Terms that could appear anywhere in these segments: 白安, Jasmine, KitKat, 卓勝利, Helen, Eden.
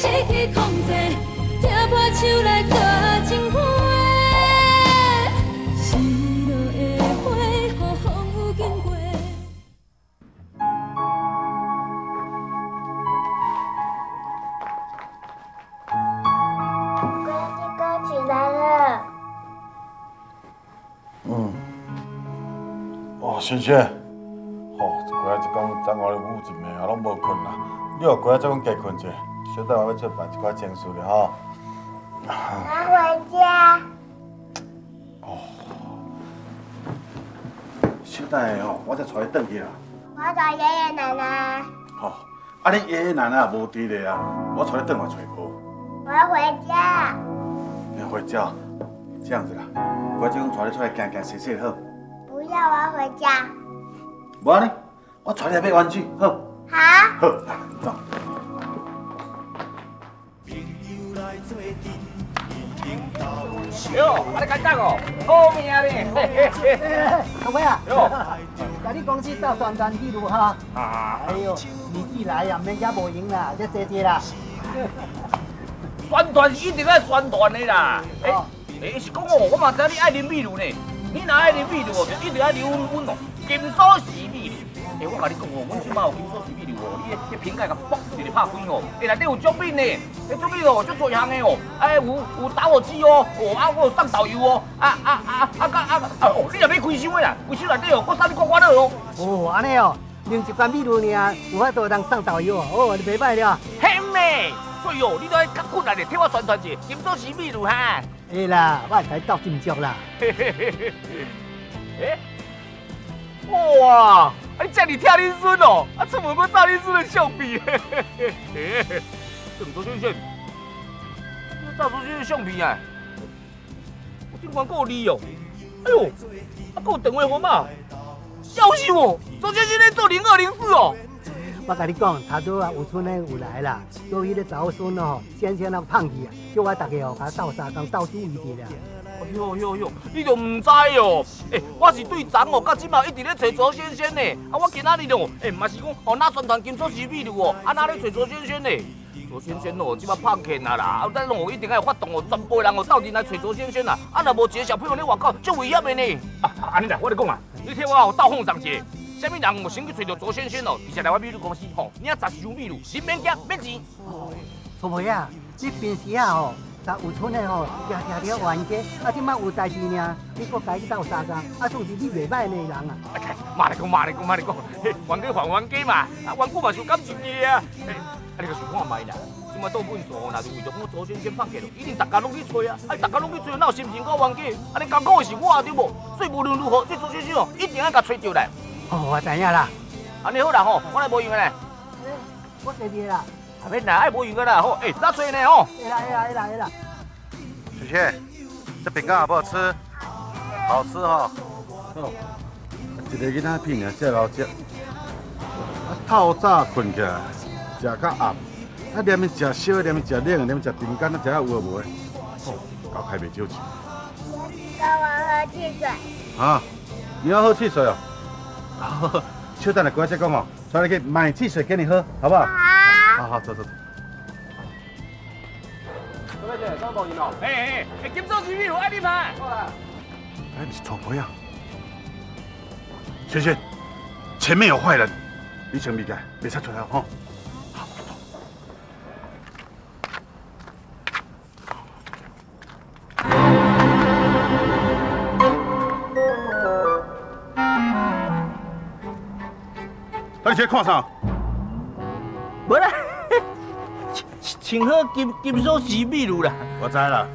失去控制，拆破手来做情花。失落的花，予风雨经过。哥哥起来了。嗯。哦，萱萱。 过来一讲，昨下日舞一暝啊，拢无困啦。你哦过来再讲加困者，小弟我要出办一寡情事了吼。拿回家。哦。小弟哦，我再带你转去啦。我带爷爷奶奶。好、哦，啊你爷爷奶奶也无伫咧啊，我带你转去找无。我要回家。你要回家？这样子啦，我再讲带你出来行行踅踅好。不要，我要回家。无呢？ 我带你买玩具，好。好。好，来，走。哟，安尼简单哦，好命嘞！嘿嘿嘿。小妹啊，哟，甲你公司到宣传记录哈。啊。哎呦，年纪来啊，免也无用啦，要坐坐啦。宣传是一定要宣传的啦。哦。哎，是讲哦，我嘛知你爱啉米露呢，你若爱啉米露哦，就一定要留阮哦，金锁匙米露。 哎，我甲你讲哦，阮即摆有金锁匙米露哦，你迄瓶盖甲剥一个拍开哦，哎，内底有奖品呢，迄奖品哦，足多项的哦，哎，有打火机哦，哦啊，我有送豆油哦，哦，你若要开箱的啦，开箱内底哦，我送你刮刮乐哦。哦，安尼哦，用一罐米露尔，有法度人送豆油哦，哦，你袂歹了。嘿咩，所以哦，你都要较困难嘞，替我宣传者金锁匙米露哈。会啦，我来斗金奖啦。嘿嘿嘿嘿嘿。哎，哇！ 哎，叫你听你孙哦，啊，出门要照你孙的相片，嘿嘿嘿嘿，郑州先生，你照出去的相片哎，我顶关够你哦，哎呦，啊，够电话号码，消息哦，周先生在做0204哦，我跟你讲，他都啊有村的有来啦，所以咧找我孙哦，先先那胖去啊，叫我大家哦，他斗三工斗注意点啦。 哟哟哟，你就唔知哦！哎，我是对昨哦，到即嘛一直咧找卓先生呢。啊，我今仔日哦，哎，嘛是讲哦，哪宣传金锁匙米露哦，啊哪咧找卓先生呢？卓先生哦，即嘛胖起啦啦，啊，咱哦一定要发动哦，全部人哦斗阵来找卓先生啦。啊，若无一个小朋友咧外口，足危险的呢。啊，安尼啦，我咧讲啊，你替我哦斗奉上者，啥物人哦先去找着卓先生哦，而且来我米露公司吼，领10箱米露，是免惊免钱。哦，小妹啊，你平时啊哦。 有村的吼，常常了冤家，啊，即摆有代志呢，你搁家己斗相共，啊，算是你袂歹的人啊。妈来讲，妈来讲，妈来讲，冤家还冤家嘛，啊，冤家嘛是有感情的啊。啊，你个想看卖啦？即摆倒粪扫吼，若是为着我祖先先放弃咯，一定大家拢去吹啊，啊，大家拢去吹，哪有心情搁冤家？啊，你艰苦的是我对无？所以无论如何，这祖先先哦，一定要甲吹着来。哦，我知影啦。安尼好啦吼，我来无用的咧。我坐你啦。 阿免啦，爱无用个啦，好，哎，哪做呢？吼，会啦，会啦，会啦，会啦。萱萱，这饼干好不好吃？好吃哈。哦，一个囡仔品啊，遮老食。啊，透早困起来，食较暗，啊，连面食烧，连面食冷，连面食饼干，啊，食啊有啊无？哦，搞开袂少钱。我要喝汽水。啊，你要喝汽水哦？好，稍等下，过来再讲哦。带你去买汽水给你喝，好不好？ 好好走走走。小妹姐，上抖音哦。哎哎，金手指米露爱你拍。好啦。哎，你是怎么样？萱萱，前面有坏人，你先避开，别再出来哈。好。大家看啥？无啦。 穿好金锁匙米露啦，我知啦。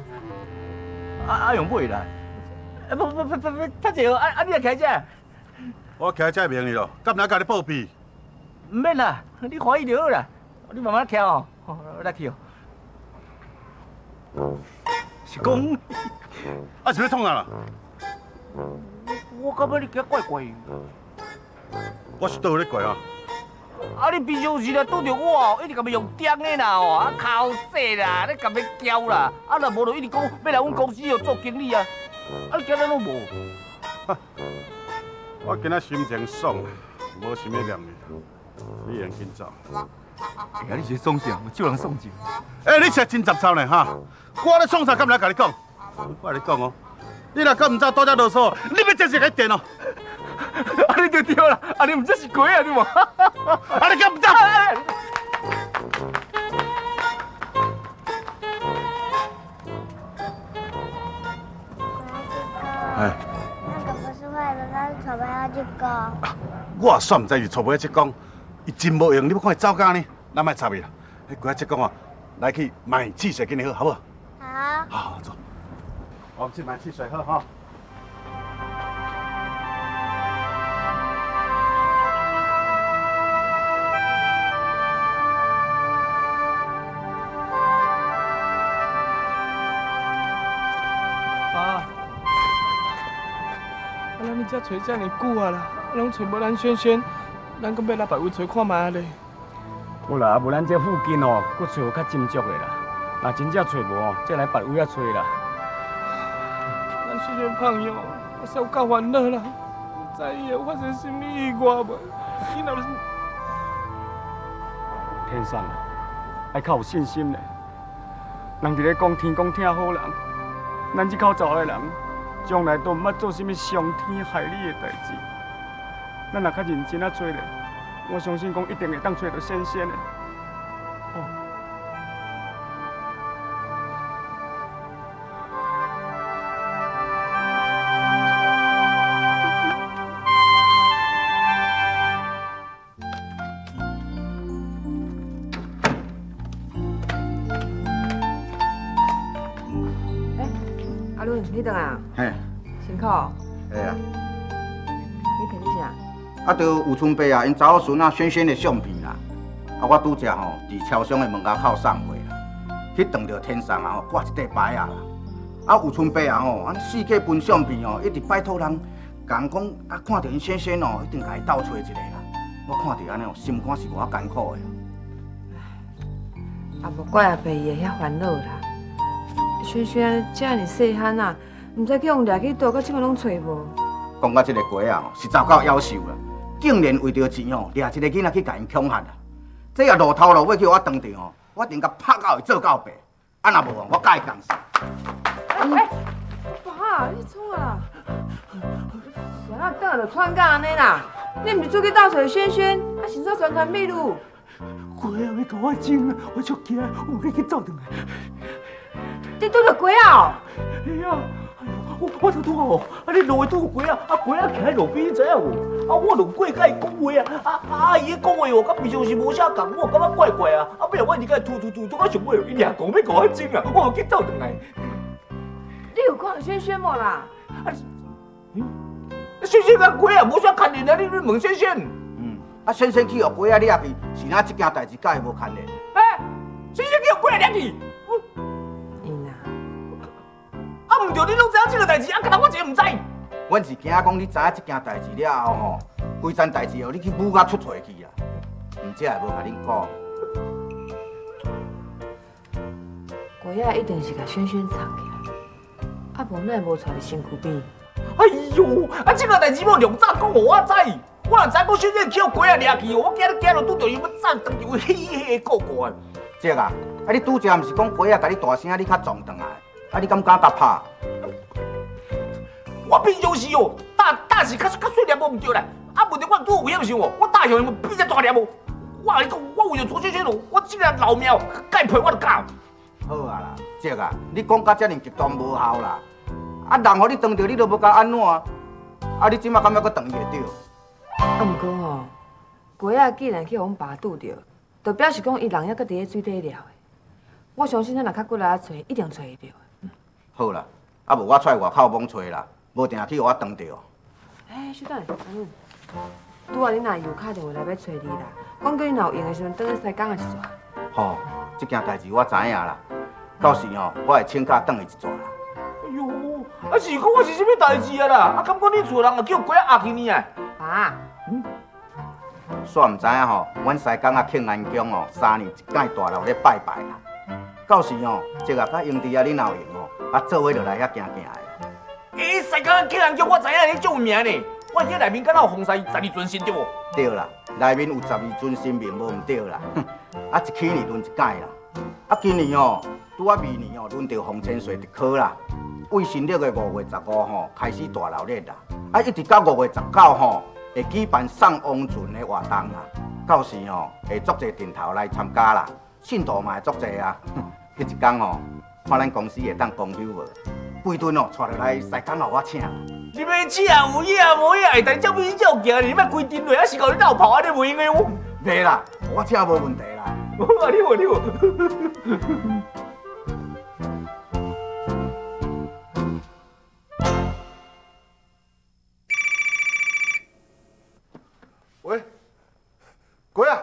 啊用买啦，不，太济哦，你来开车。我开车免你咯，干哪甲你报备？唔免啦，你欢喜就好啦，你慢慢开哦，来去哦。是讲，啊是要创啥啦？我感觉你今怪怪。我是倒咧怪啊。 啊！你平常时来拄着我，一直甲咪用电的啦哦，啊哭死啦，你甲咪娇啦，啊若无就一直讲要来阮公司哦做经理啊，啊你今日拢无。我今仔心情爽，无想要念你。你用紧走。哎呀，你是爽啥？少人爽啥？哎，你是真杂臭呢哈！我咧创啥，敢唔来甲你讲？我来讲哦，你若敢唔走，多只啰嗦，你要真是个电哦。啊，你就对啦，啊，你唔这是鬼啊，你无？啊，你敢唔走？ 哎，那个不是坏人，他是臭白鸭职工。我也算唔知是臭白鸭职工，伊真无用。你要看伊走干呢，咱莫插伊啦。迄鬼职工哦，来去买汽水给你喝，好不好？好。好，走。我们去买汽水喝哈。爸。 咱你才找遮尼久啊啦，拢找无咱萱萱，咱阁要来别位找看卖咧。有啦，无咱这附近哦，阁找较斟酌的啦。若真正找无哦，再来别位啊找啦。咱萱萱胖样，我实有够烦恼啦，毋知伊会发生啥物意外无？伊若是天生啊，爱较有信心咧。人伫咧讲天公疼好人，咱这口罩的人。 将来都毋捌做甚物伤天害理的代志，咱若较认真啊做咧，我相信讲一定会当找到先生的。哦，阿伦，你等啊？ 辛苦。哎呀，你摕去啥？啊，着有村伯啊，因查某孙啊萱萱的相片啦。啊，我拄则吼伫超商的门口口送货啦，去撞着天上啊吼挂一块牌啊。啊，有村伯啊吼，安四界分相片哦，一直拜托人讲讲啊，看到因萱萱哦，一定甲伊斗找一个啦。我看到安尼哦，心肝是偌艰苦的。啊，无怪阿伯伊会遐烦恼啦。萱萱遮尔细汉啊。 唔知去用掠去倒，到即摆拢找无。讲到即个鸡啊，是糟到夭寿啦！竟然为着钱哦，掠一个囡仔去甲因恐吓啦！这啊路头路尾叫我当场哦，我定甲拍到伊做到白。啊若无哦，我甲伊共死。哎，爸，你创啊？谁那倒就窜到安尼啦？你唔是出去倒水萱萱，啊是煞传传秘鲁？鸡啊，你甲我整啊，我足惊，我赶紧走转来。你拄着鸡啊？哎呀！ 我拄拄哦，啊！你路会拄过啊？啊，过啊，徛喺路边，你知影无？啊，我路过甲伊讲话啊，啊，伊讲话哦，甲平常时无啥共，我感觉怪怪啊。啊，不然我一直甲伊突，到上尾伊硬讲要甲我争啊，我去走转来。你有看萱萱无啦？啊，萱萱甲过啊，无啥牵连啊！你问萱萱。嗯，啊，萱萱去学过啊，你也去，是哪一件代志甲伊无牵连？哎，萱萱去学过啊，你去。 啊，唔对，你拢知影这个代志，啊，干那我一个唔知。阮是惊讲你知影这件代志了后吼，规件代志哦，你去母甲出错去啦，唔只也无甲恁讲。鬼啊，一定是甲萱萱藏起来，啊无奈无带伊身躯边。哎呦，啊这个代志要两早讲互我知，我若知讲萱萱去互鬼啊掠去哦，我今日拄着伊要走，当场嘿个个。姐啊，啊你拄则毋是讲鬼啊，甲你大声，你较撞断啊？ 啊！你敢不敢甲拍？我平常时哦，打是较细粒无唔对啦。啊，问题我拄有危险时哦，我打向伊比只大粒无。我甲你讲，我为着左萱萱哦，我即个老命，该赔我就交。好啊啦，姐啊，你讲到遮尔极端无效啦。啊，人互你撞到，你都要甲安怎？啊，你即马敢要搁撞伊会着？啊，毋过哦，鸡仔既然去阮爸拄着，就表示讲伊人还搁伫咧水底了。我相信咱若较骨力啊找，一定找会着。 好啦，啊无我出去外口猛找啦，无定去互我撞到。哎，稍等，阿伦，拄仔你阿姨有敲电话来要找你啦，讲叫你若有闲的时阵，倒去西港啊一逝。吼，这件代志我知影啦，到时吼我会请假倒去一逝啦。哎呦，啊是讲我是啥物代志啊啦？啊，感觉你厝人啊叫鬼压去呢啊？爸，嗯，煞毋知影吼，阮西港啊庆安宫哦，3年一届大楼咧拜拜啦。 到时哦，即个甲英弟啊，你若有闲哦，啊做伙就来遐行行的。伊西港庆安宫，我知影，你足有名呢。我这内面敢若有洪师12尊神对无？对啦，内面有12尊神明无毋对啦。啊，一去年轮一届啦。啊，今年哦，拄啊明年哦，轮到洪千岁一科啦。为新历的5月15吼开始大闹热啦，啊，一直到5月19吼会举办送王船的活动啦。到时哦会足侪阵头来参加啦，信徒嘛会足侪啊。迄一天哦，看咱公司会当公休无？贵顿哦，带落来西港互我请。你要请有影无影？但照片照行，你莫规阵落，还是搞你老跑安尼袂用个。袂啦，我请无问题啦。我你无你无。喂，鬼啊！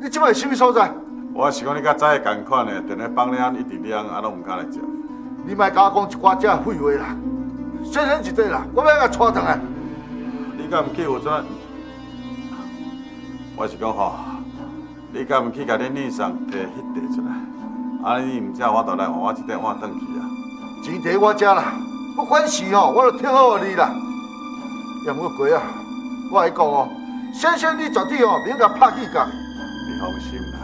你即摆是啥物所在？我是讲你甲早个同款嘞，踮咧放咧安一直凉，啊拢唔敢来食。你莫甲我讲一寡只废话啦，先生一对啦，我要甲带上来。你敢唔去有阵？我是讲吼，你敢唔去甲恁女婿摕迄地出来？安尼你唔食，我倒来换我一块碗转去啊。钱摕我遮啦，不管是吼，我著退好你啦。也唔过鬼啊！我来讲哦，先生你绝对哦免甲拍去讲。你放心啦，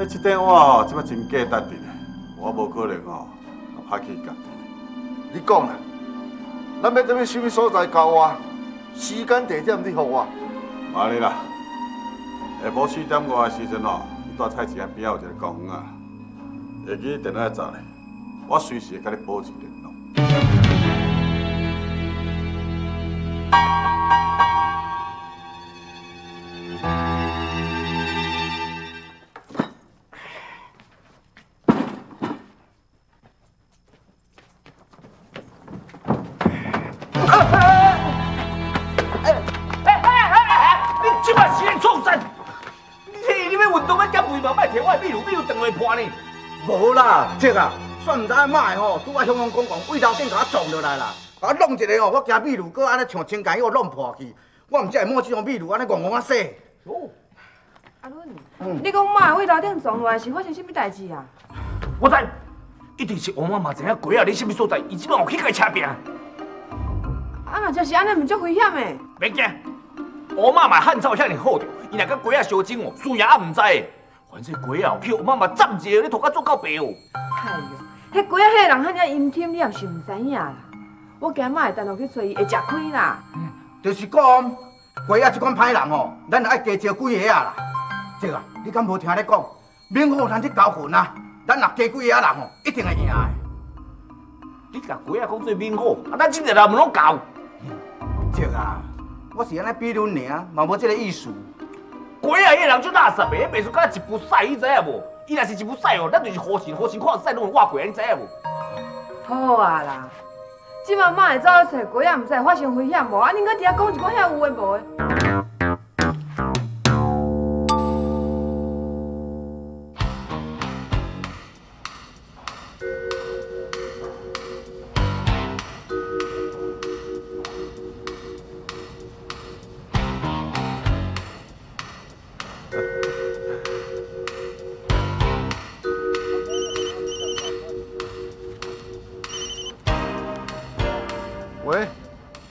迄这块碗哦，即摆真价值的，我无可能哦拍去讲。你讲啦，咱要踮什么所在交我？时间地点你给我。妈哩啦，下晡4点外的时阵哦，你住菜市场边啊有一个公园啊，会记电话查咧，我随时会甲你保持联络。 无啦，这啊，算唔知影卖吼，拄仔向阮公公位头顶甲我撞落来啦，甲我弄一个吼，我惊米露，搁安尼像青苔迄弄破去，我毋知会摸起种米露安尼戆戆啊洗。哦，阿伦，你讲卖位头顶撞落来是发生啥物代志啊？我知，一定是王妈妈知影鬼啊，你啥物所在，伊即摆有去甲伊车拼。啊，若真是安尼，毋足危险诶。免惊，王妈妈汉草遐尔好着，伊若甲鬼啊相争哦，输赢也毋知诶。 反正鬼啊，去我妈妈占一个，你涂甲做到白哦。哎呦，迄鬼啊，迄人遐尔阴天，你也是唔知影啦。我今仔会单独去找伊，会吃亏啦。就是讲鬼啊，即款歹人吼，咱爱加招几个啊啦。这啊，你敢无听咧讲？免互咱去交魂啊！咱若加几个人吼，一定会赢的。你甲鬼啊讲做免互，啊，咱真侪人唔拢交。这啊，我是安尼比论尔，嘛无这个意思。 鬼啊！迄个人就垃圾的，迄秘术敢一步屎，你知影无？伊若是一步屎哦，咱就是好神，好神看屎拢会挖过，你知影无？好啊啦！即摆莫会走去找鬼啊，毋知会发生危险无？啊，恁搁伫遐讲一寡遐有诶无诶？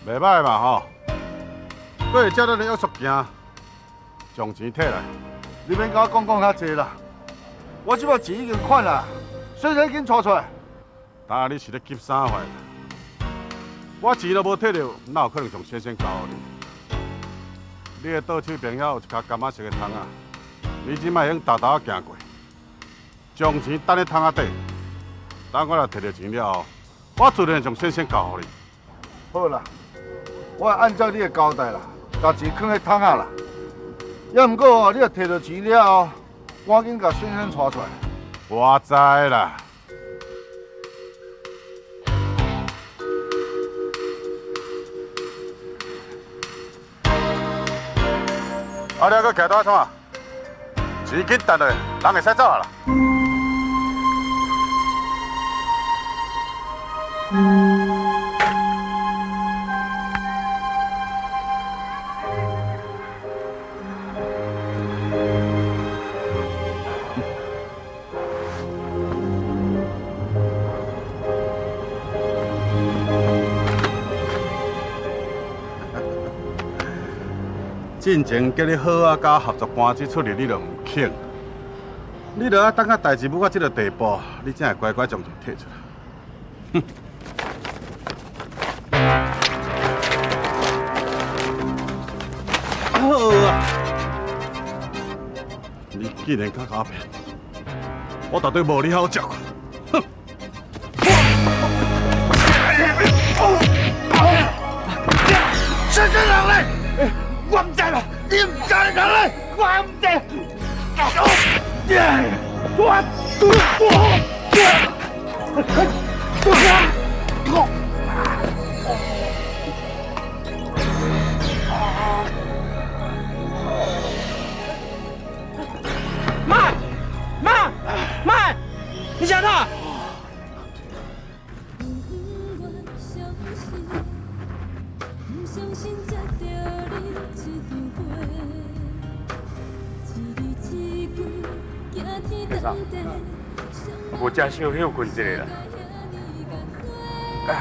袂歹嘛吼，搁会照咱的约束行，将钱摕来，你免甲我讲较济啦。我即摆钱已经款啦，先生紧带出来。当然你是咧急啥货？我钱都无摕着，哪有可能从先生交你？你的左手边遐有一卡柑仔色的桶啊，你即摆用豆豆行过，将钱等咧桶仔底，等我若摕着钱了后，我自然从先生交你。好啦。 我按照你的交代啦，把钱放喺桶仔啦。要唔过哦，你若摕到钱了后，赶紧把先生带出来。我知啦。阿廖哥，徛倒创啊？钱紧赚落，人会使走啦。进前叫你好啊，甲合作搬即出嚟，你著唔肯。你著啊等下代志要到即个地步，你才会乖乖将钱退出来。哼。 好啊！你竟然敢狡辩，我绝对无你好食。哼！真人来，我唔知啦，你唔知人来，我唔知。我。 你想他？先生，我真想休困一下啦。班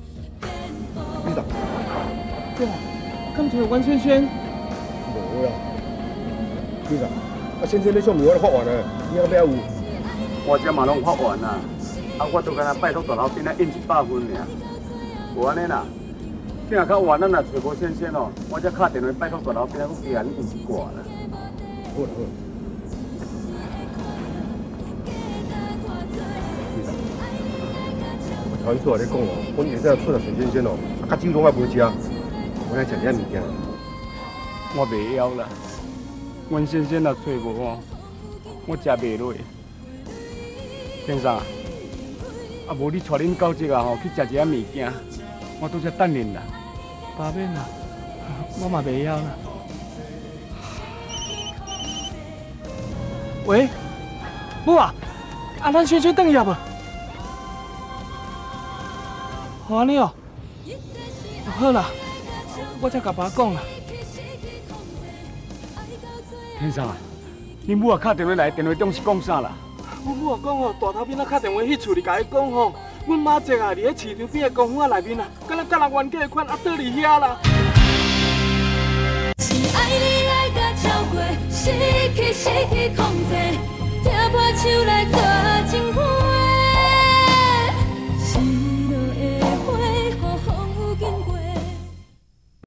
长，对。 刚才有关先生，无啦，队长，啊先生你上面我都发完了，你要不要有？我这嘛拢发完啦，啊我都跟他拜托大老板啊印100份尔，无安尼啦，今下较晚咱若找无先生哦，我才敲电话拜托大老板啊，去给人印一挂啦。好啦好啦，队长，我头一次话你讲哦，我现在出来找先生哦，啊较酒拢我无吃。 我来食遐物件，我袂晓啦。阮先生若找无我，我食袂落。先生，啊无你带恁到这啊吼去食一下物件，我拄则等恁啦。爸免啦，我嘛袂晓啦。喂，母啊，啊咱先生等一下无？好安尼哦，好啦。 我才甲爸讲啦，先生，恁母啊打电话来，电话中是讲啥啦？阮母啊讲吼，大头边啊打电话去厝里甲伊讲吼，阮妈姐啊伫咧市场边个公园啊内面啊，敢若甲人冤家款啊倒伫遐啦。是爱你爱到超过，失去控制，拆破手来